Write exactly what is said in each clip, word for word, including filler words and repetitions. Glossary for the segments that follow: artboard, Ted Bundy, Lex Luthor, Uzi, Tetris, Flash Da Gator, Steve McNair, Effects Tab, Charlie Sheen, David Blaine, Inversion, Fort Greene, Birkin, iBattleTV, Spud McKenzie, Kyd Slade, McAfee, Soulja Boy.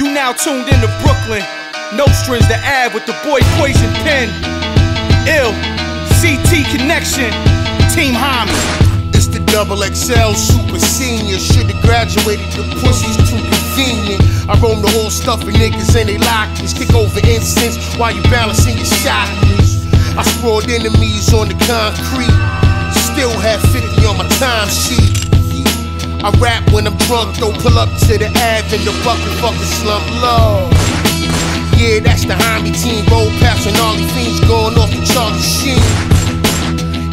You now tuned into Brooklyn. No strings to add with the boy Equation Pen. Ill, C T Connection, Team Homie. It's the double X L super senior. Should've graduated, the pussy's too convenient. I roam the whole stuffing niggas and they lockers. Kick over incense while you balancing your chakras. I sprawled enemies on the concrete. Still have fifty on my time sheet. I rap when I'm drunk, though pull up to the Ave in the fucking fucking slump low. Yeah, that's the homie team, roll past and all these fiends going off the Charlie Sheen.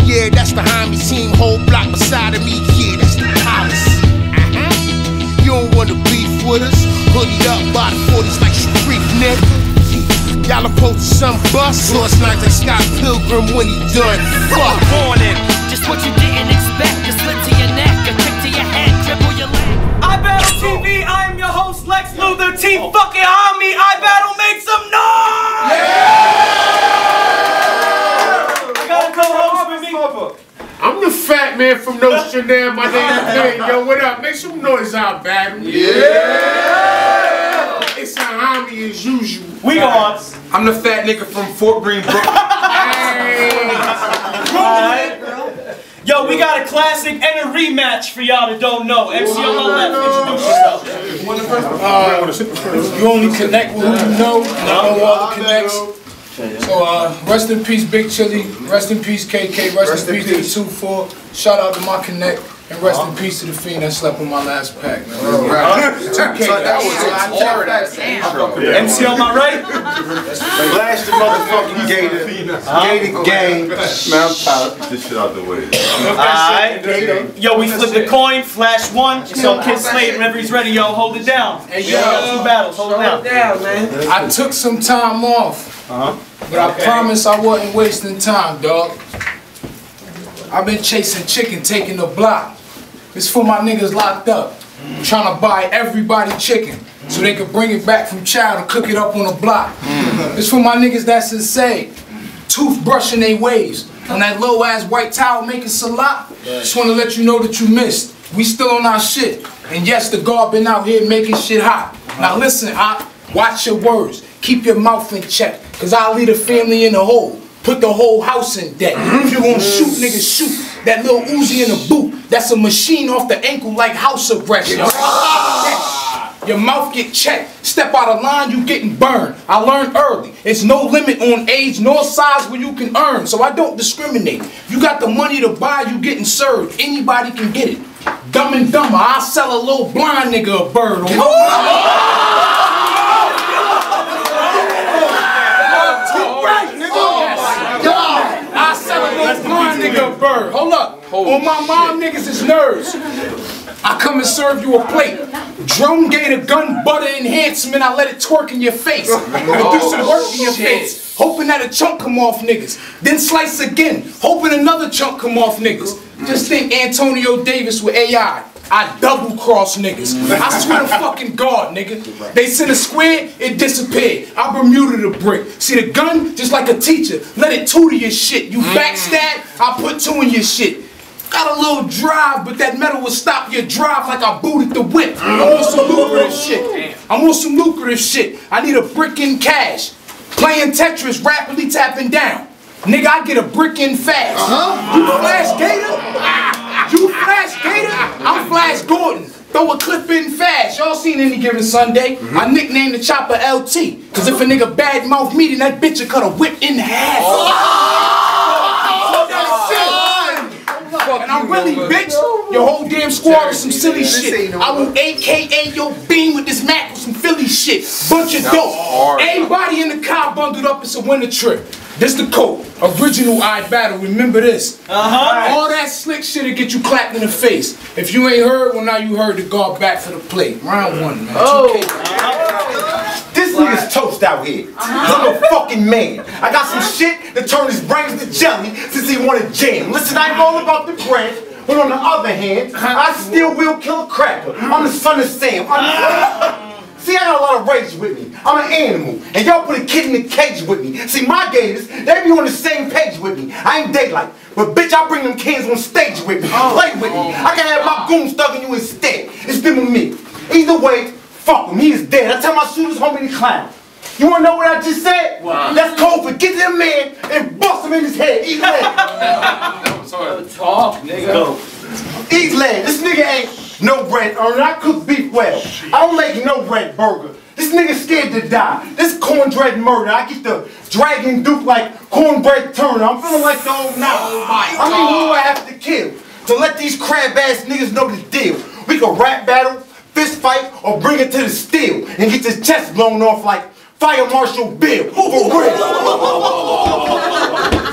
Yeah, that's the homie team, whole block beside of me, yeah, that's the policy. Uh-huh. You don't wanna beef with us, hooded up by the forties like Sharif, nigga. Y'all approach some bus, so it's not like Scott Pilgrim when he done. Fuck. Morning, just what you didn't expect, a slip to your neck, a kick to your head. I Battle T V, I'm your host Lex Luthor, team fucking homie, I Battle, make some noise! Yeah! I got a co-host with me. I'm the fat man from No Chanel, my name is Nate. Yo, what up? Make some noise out, Battle. Yeah! It's a homie as usual. We are. I'm the fat nigga from Fort Greene, Brooklyn. Hey! Yo, we got a classic and a rematch for y'all that don't know. M C on my left, introduce yourself. Uh, you only connect with who you know. I know all the connects. So, uh, rest in peace, Big Chili. Rest in peace, K K. Rest, rest in, in peace to two four. Shout out to my connect. And rest in peace to the fiend that slept on my last pack, man. M C on my right? Flash the motherfucking Gator. Gator gang. Man, I'm tired. Get this shit out the way. Alright. Yo, we flip the coin. Flash one. So Kyd Slade, whenever he's ready, yo, hold it down. Hey, yo. Two battles. Hold it down. down, man. I took some time off. Uh-huh. But I promise I wasn't wasting time, dog. I've been chasing chicken, taking the block. It's for my niggas locked up. Mm. Trying to buy everybody chicken mm. so they can bring it back from child and cook it up on the block. Mm. It's for my niggas that's insane. Toothbrushing they waves on that low ass white towel making salat. Right. Just want to let you know that you missed. We still on our shit. And yes, the guard been out here making shit hot. Uh-huh. Now listen, I watch your words. Keep your mouth in check, cause I'll leave the family in the hole. Put the whole house in debt. Mm-hmm. If you gonna shoot, nigga, shoot. That little Uzi in the boot, that's a machine off the ankle like house aggression. Ah! Your mouth get checked. Step out of line, you getting burned. I learned early. It's no limit on age nor size where you can earn. So I don't discriminate. You got the money to buy, you getting served. Anybody can get it. Dumb and Dumber, I sell a little blind nigga a bird. Nigga bird. Hold up. Holy on my mom shit. Niggas is nerves. I come and serve you a plate. Drone Gator gun butter enhancement, I let it twerk in your face. I do some work in your face, hoping that a chunk come off niggas. Then slice again, hoping another chunk come off niggas. Just think Antonio Davis with A I. I double cross niggas. I swear to fucking God, nigga. They sent a square, it disappeared. I Bermuda the brick. See the gun, just like a teacher. Let it tutor your shit. You backstab, I put two in your shit. Got a little drive, but that metal will stop your drive like I booted the whip. I'm on some lucrative shit. I'm on some lucrative shit. I need a brick in cash. Playing Tetris, rapidly tapping down. Nigga, I get a brick in fast. Uh-huh. You Flash Gator? You Flash Gator? I'm Flash Gordon. Throw a clip in fast. Y'all seen Any Given Sunday? Mm-hmm. I nicknamed the chopper L T. Cause if a nigga bad mouth me, then that bitch'll cut a whip in half. Oh. Oh, that's oh, shit. And I'm really bitch. Your whole damn squad is some silly shit. I will A K A your bean with this Mac with some Philly shit. Bunch of dope. Everybody in the car bundled up. It's a winter trip. This the code. Original I Battle. Remember this. Uh-huh. All that slick shit'll get you clapped in the face. If you ain't heard, well now you heard the guard back for the play. Round one, man. Oh. Uh-huh. This nigga's toast out here. Uh-huh. I'm a fucking man. I got some shit that turned his brains to jelly since he wanted jam. Listen, I ain't all about the bread, but on the other hand, I still will kill a cracker. I'm the son of Sam. I'm See, I got a lot of rage with me. I'm an animal, and y'all put a kid in a cage with me. See, my gators, they be on the same page with me. I ain't daylight, but bitch, I bring them cans on stage with me. Play with me. I can have my goons thugging you instead. It's them with me. Either way, fuck with him. He's dead. I tell my shooters, homie, the clown. You wanna know what I just said? Wow. That's code for get to the man and bust him in his head. Eat leg. Talk, nigga. Eat leg. This nigga ain't no bread earner. I cook beef well. I don't make no bread burger. This nigga scared to die. This cornbread murder. I get the dragon duke like cornbread Turner. I'm feeling like the old now. Oh my God. I mean, who do I have to kill to let these crab ass niggas know the deal? We can rap battle, fist fight, or bring it to the steel and get this chest blown off like Fire Marshal Bill, for real.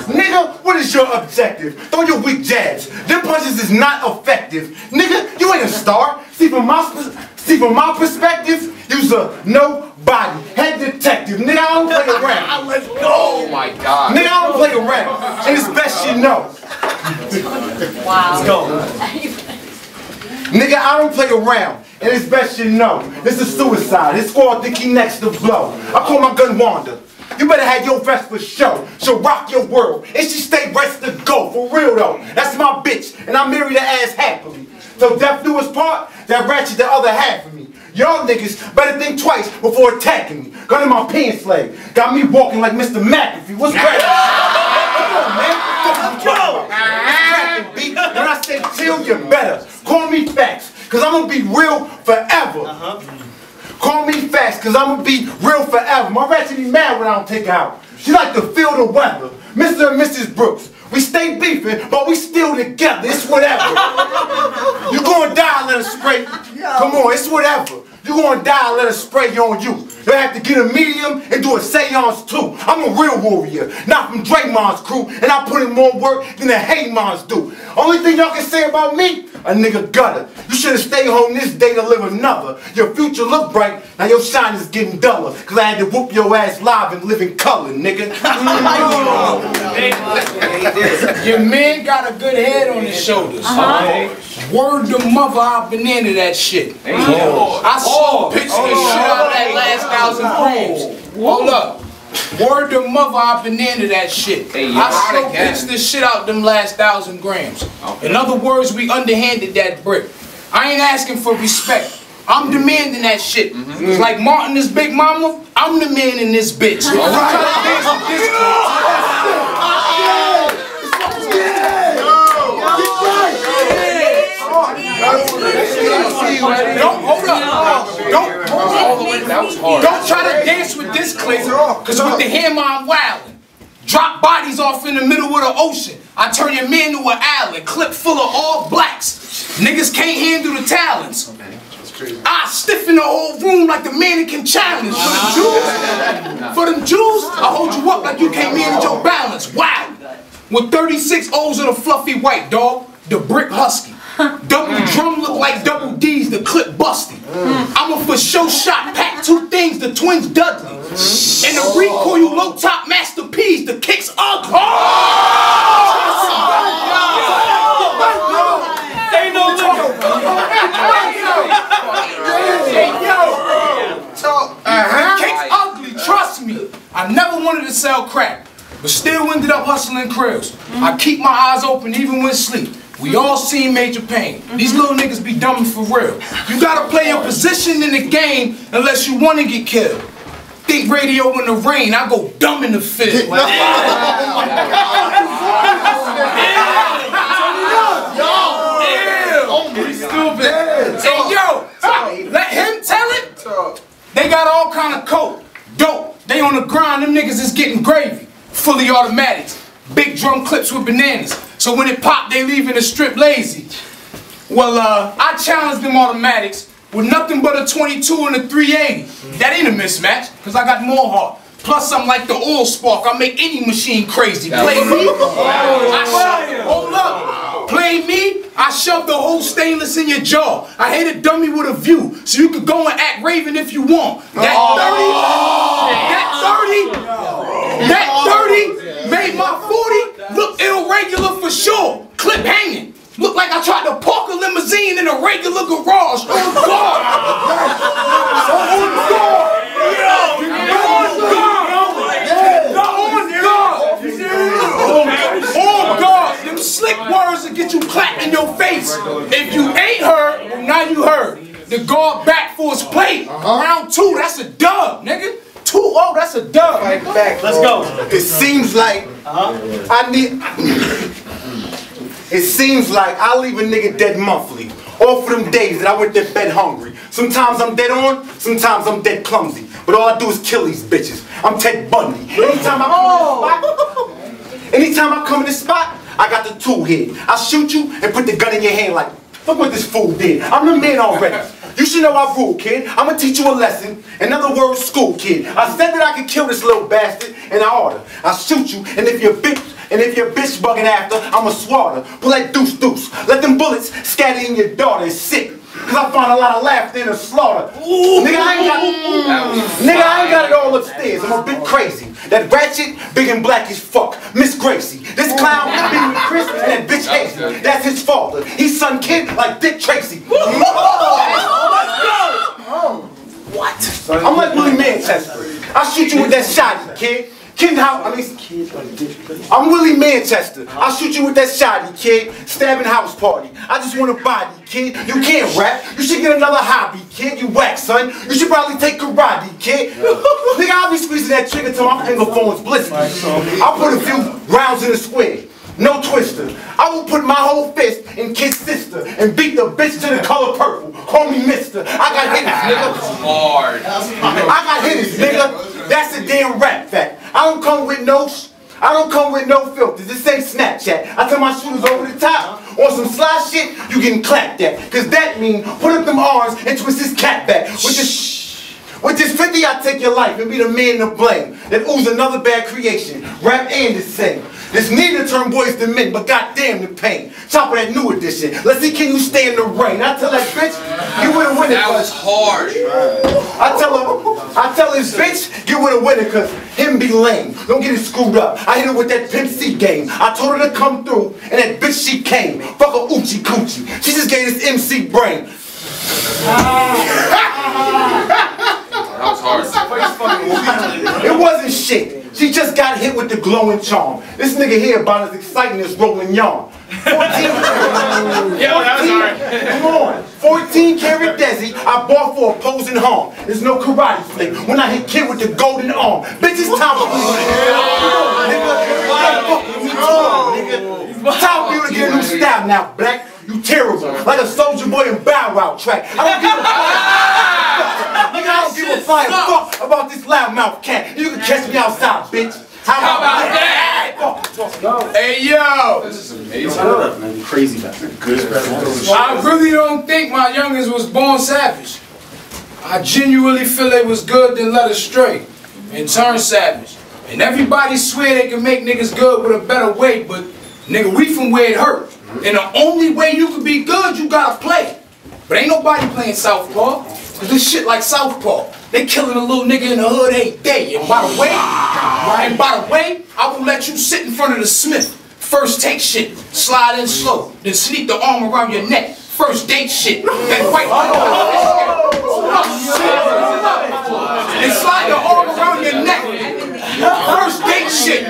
Nigga, what is your objective? Throw your weak jabs. Them punches is not effective. Nigga, you ain't a star. See from my, see from my perspective, you's a nobody. Head detective. Nigga, I don't play around. Let's go. Oh my God. Nigga, I don't play around. And it's best you know. Wow. Let's go. Nigga, I don't play around. And it's best you know, this is suicide. This squad think he next to blow. I call my gun Wanda. You better have your vest for show. She'll rock your world. And she stay rest to go. For real though. That's my bitch. And I marry the ass happily. So death do his part, that ratchet the other half of me. Y'all niggas better think twice before attacking me. Gun in my pants leg. Got me walking like Mister McAfee. What's great? Come on, man. What the fuck you beat? When I say chill, you better. Call me facts. Cause I'm gonna be real forever. Uh-huh. Call me facts, cause I'm gonna be real forever. My ratchet be mad when I don't take her out. She like to feel the weather. Mister and Missus Brooks. We stay beefing, but we still together. It's whatever. You gonna die, let her spray. Come on, it's whatever. You gonna die, let her spray on you. They have to get a medium and do a seance too. I'm a real warrior, not from Draymond's crew, and I put in more work than the Haymons do. Only thing y'all can say about me, a nigga gutter. You should've stayed home this day to live another. Your future look bright, now your shine is getting duller. Cause I had to whoop your ass live and live in color, nigga. Your man got a good head on his shoulders. Uh-huh. Word to mother, I've been into that shit. Oh. I saw oh. pictures oh. of shit out of that last thousand frames. Hold up. Word to mother, I've been into that shit. Hey, I still pitched this shit out them last thousand grams. Okay. In other words, we underhanded that brick. I ain't asking for respect. I'm demanding that shit. Mm-hmm. Like Martin, this big mama, I'm demanding this bitch. All right. I'm trying to dance with this bitch. Don't hold up. Don't hold up. That was hard. Don't try to dance with this clique, cause with the hammer I'm wildin'. Drop bodies off in the middle of the ocean. I turn your man to an island, clip full of all blacks. Niggas can't handle the talents. I stiffen the whole room like the mannequin challenge. For them Jews, for them Jews, I hold you up like you can't manage your balance. Wow. With thirty-six O's of the fluffy white dog, the brick husky. Double drum look like double D's, the clip busting. I'm a for show shot, pack two things, the twins Dudley. And the recoil low top Master P's, the kicks ugly. They know Kicks ugly, trust me. I never wanted to sell crack, but still ended up hustling krills. I keep my eyes open even when sleep. We all seen Major Pain. These little niggas be dumb for real. You gotta play your position in the game unless you wanna get killed. Think radio in the rain, I go dumb in the field. Wow. Hey yo, let him tell it. They got all kind of coke, dope. They on the grind, them niggas is getting gravy. Fully automatics, big drum clips with bananas. So when it pop, they leaving the strip lazy. Well, uh, I challenged them automatics with nothing but a twenty-two and a three eighty. That ain't a mismatch, because I got more heart. Plus, I'm like the oil spark. I make any machine crazy. Play me, I hold up. Play me, I shove the whole stainless in your jaw. I hit a dummy with a view, so you could go and act raving if you want. That thirty, that thirty, that thirty made my forty. Look irregular for sure. Clip hanging. Look like I tried to park a limousine in a regular garage. On guard. On guard. On guard. On guard. Them slick words will get you clapped in your face. If you ain't heard, now you heard. The guard back. back for his plate. Uh-huh. Round two, that's a dub, nigga. two oh, that's a dub. Right back, let's go. It seems like uh-huh. I need. It seems like I leave a nigga dead monthly. All for them days that I went to bed hungry. Sometimes I'm dead on, sometimes I'm dead clumsy. But all I do is kill these bitches. I'm Ted Bundy. Anytime I come in this spot, anytime I come in this spot, I got the tool here. I'll shoot you and put the gun in your hand like, look what this fool did. I'm the man already. You should know I rule, kid. I'm gonna teach you a lesson. In other words, school, kid. I said that I could kill this little bastard, and I oughta. I'll shoot you, and if you're bitch, and if you're bitch bugging after, I'm a swatter. But let deuce deuce. Let them bullets scatter in your daughter and sick. Cause I find a lot of laughter in the slaughter. Ooh, nigga, I ain't got ooh, nigga, I ain't got it all upstairs. I'm a bit crazy. That ratchet, big and black as fuck. Miss Gracie. This clown big and Chris and that bitch hates me. That's his father. He's son kid like Dick Tracy. Oh, let's go! What? Sorry, I'm like Willie Manchester. I'll shoot you with that shotty, kid. Kid, how? I mean, I'm Willie Manchester. I'll shoot you with that shotty, kid. Stabbing house party. I just want a body, kid. You can't rap. You should get another hobby, kid. You whack, son. You should probably take karate, kid. Nigga, I'll be squeezing that trigger till my finger phone's blistering. I'll put a few rounds in the square. No twister. I will put my whole fist in kid's sister and beat the bitch to the color purple. Call me mister. I got hit, nigga. Lord. I got hit, nigga. That's a damn rap fact. I don't come with no sh I don't come with no filters. This ain't Snapchat. I tell my shooters over the top. On some sly shit, you getting clapped at. Cause that mean put up them arms and twist his cap back. With this With this fifty, I take your life and be the man to blame. That ooze another bad creation. Rap and the same. This need to turn boys to men, but goddamn the pain. Top of that new edition. Let's see, can you stay in the rain? I tell that bitch, you would have won it. That was hard. I tell her, I tell this bitch, you would have won it because him be lame. Don't get it screwed up. I hit her with that Pimp C game. I told her to come through, and that bitch, she came. Fuck her oochie coochie. She just gave this M C brain. It wasn't shit. She just got hit with the glowing charm. This nigga here about as exciting as rolling yarn. fourteen, yeah, fourteen, come on. fourteen karat Desi, I bought for opposing harm. There's no karate flick when I hit kid with the golden arm. Bitch, it's time for me. Nigga, time for you to get a new style now, black. You terrible, like a Soulja Boy and Bow Wow track. I don't give a nigga, I don't give a flying fuck about this loudmouth cat. You can catch me outside, bitch. How about, How about that? that? Hey yo! This is amazing. Up, man. Crazy, that's a good. I really don't think my youngins was born savage. I genuinely feel they was good, then led astray, and turned savage. And everybody swear they can make niggas good with a better way, but nigga, we from where it hurt. And the only way you can be good, you gotta play. But ain't nobody playing Southpaw. Cause this shit like Southpaw. They killing a little nigga in the hood every day. And by the way, and by the way, I will let you sit in front of the Smith. First take shit. Slide in slow. Then sneak the arm around your neck. First date shit. Then fight like oh, and slide the arm around your neck. First date shit.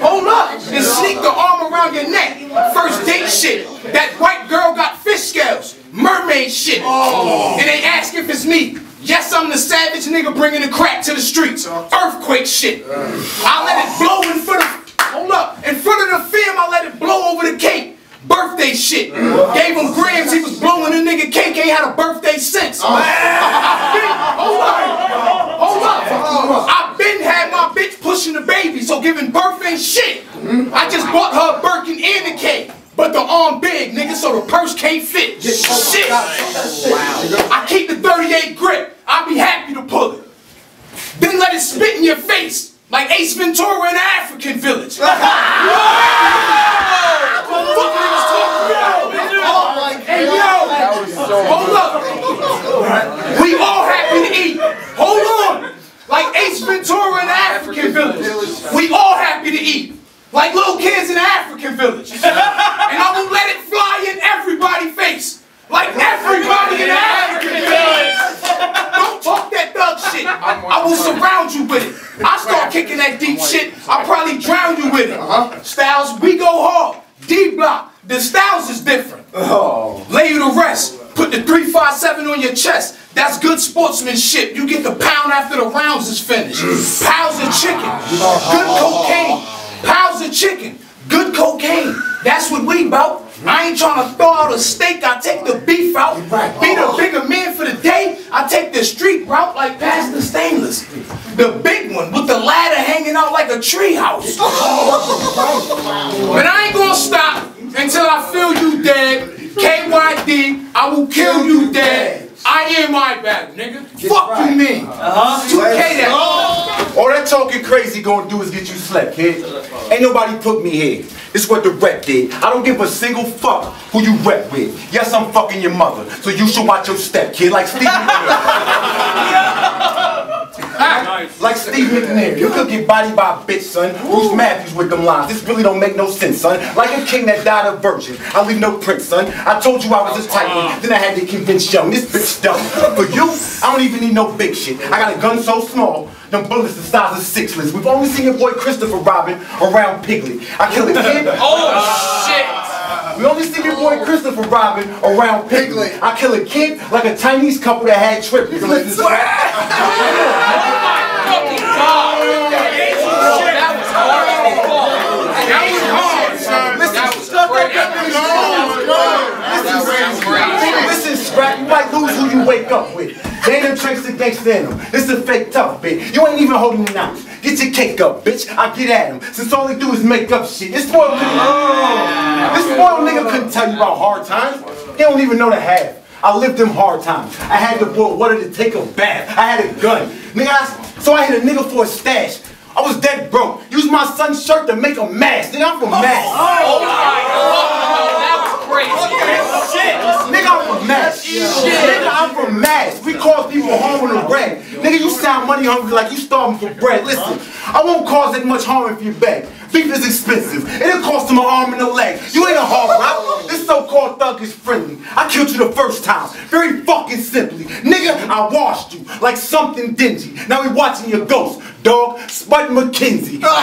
Hold up. Then sneak the arm around your neck. First date shit. That white girl got fish scales. Mermaid shit. Oh. And they ask if it's me. Yes, I'm the savage nigga bringing the crack to the streets. Earthquake shit. I let it blow in front of, hold up, in front of the film. I let it blow over the cake. Birthday shit. Gave him grams. He was blowing a nigga cake. Ain't had a birthday since. Oh. I've been, hold up, hold up. I've been had my bitch pushing the baby, so giving birth ain't shit. I just bought her a Birkin and a cake, but the arm big, nigga, so the purse can't fit. Shit. I keep the thirty-eight grip. I'll be happy to pull it. Then let it spit in your face like Ace Ventura in an African village. Fuck niggas talking about, man. Hey yo, hold up. We all happy to eat. Hold on, like Ace Ventura in an African village. We all happy to eat. Like little kids in an African village. And I will let it fly in everybody's face. Like everybody in an African village. Don't talk that thug shit. I will surround you with it. I start kicking that deep shit, I'll probably drown you with it. Styles, we go hard. D-block. The styles is different. Lay you to rest. Put the three five seven on your chest. That's good sportsmanship. You get the pound after the rounds is finished. Pounds of chicken. Good cocaine. Pounds of chicken. Good cocaine. That's what we about. I ain't trying to throw out a steak. I take the beef out. Be the bigger man for the day. I take the street route like Pastor Stainless. The big one with the ladder hanging out like a treehouse. But I ain't gonna stop until I feel you dead. K Y D, I will kill you dead. I am my bad, nigga. Get fuck right. You mean? Uh-huh. two K that. Oh. All that talking crazy gonna do is get you slept, kid. Ain't nobody put me here. It's what the rep did. I don't give a single fuck who you rep with. Yes, I'm fucking your mother, so you should watch your step, kid, like Steve McNair. Like Steve McNair. You could get bodied by a bitch, son. Bruce Matthews with them lines. This really don't make no sense, son. Like a king that died a virgin. I leave no print, son. I told you I was a tight one, then I had to convince young. This bitch dumb. For you, I don't even need no big shit. I got a gun so small, them bullets the size of sixlets. We've only seen your boy Christopher Robin around Piglet. I kill a kid. Oh shit! We only seen your boy Christopher Robin around Piglet. I kill a kid like a Chinese couple that had triplets. Listen. Right? You might lose who you wake up with. They ain't them tricks that they stand them. This is a fake tough, bitch. You ain't even holding it out. Get your cake up, bitch. I get at him. Since all they do is make up shit. This spoiled nigga, oh, this spoiled nigga couldn't tell you about hard times. They don't even know the half. I lived them hard times. I had to boil water to take a bath. I had a gun. Nigga, I, so I hit a nigga for a stash. I was dead broke. Used my son's shirt to make a mask. Nigga, I'm from Mass. Oh, oh my God. That was crazy. Shit. Yeah. Nigga, I'm from Mass. We cause people harm on the bread. Nigga, you sound money hungry like you starving for bread. Listen, I won't cause that much harm if you beg. Beef is expensive. It'll cost him an arm and a leg. You ain't a hard rock. This so-called thug is friendly. I killed you the first time. Very fucking simply. Nigga, I washed you like something dingy. Now we watching your ghost, dog. Spud McKenzie. Oh.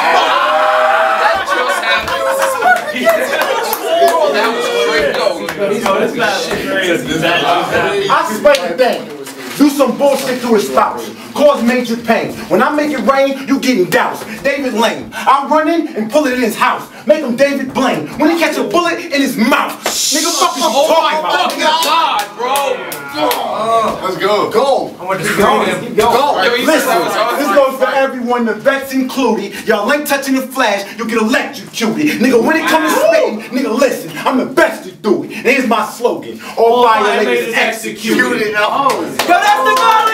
That just happened. Oh, that was I swear to God. Do some bullshit to his spouse. Cause major pain. When I make it rain, you getting doused. David Lane. I run in and pull it in his house. Make him David Blaine. When he catch a bullet in his mouth. Nigga, fuck is you oh talking about? Oh my God, bro. Oh. Let's go. Go. I want to keep going. Go. Go. Right. Listen, this goes for everyone, the vets included. Y'all ain't touching the Flash, you'll get electrocuted. Nigga, when it comes to spitting, nigga, listen, I'm the best to do it. And here's my slogan. All violators executed. Oh. Yo, that's the goal.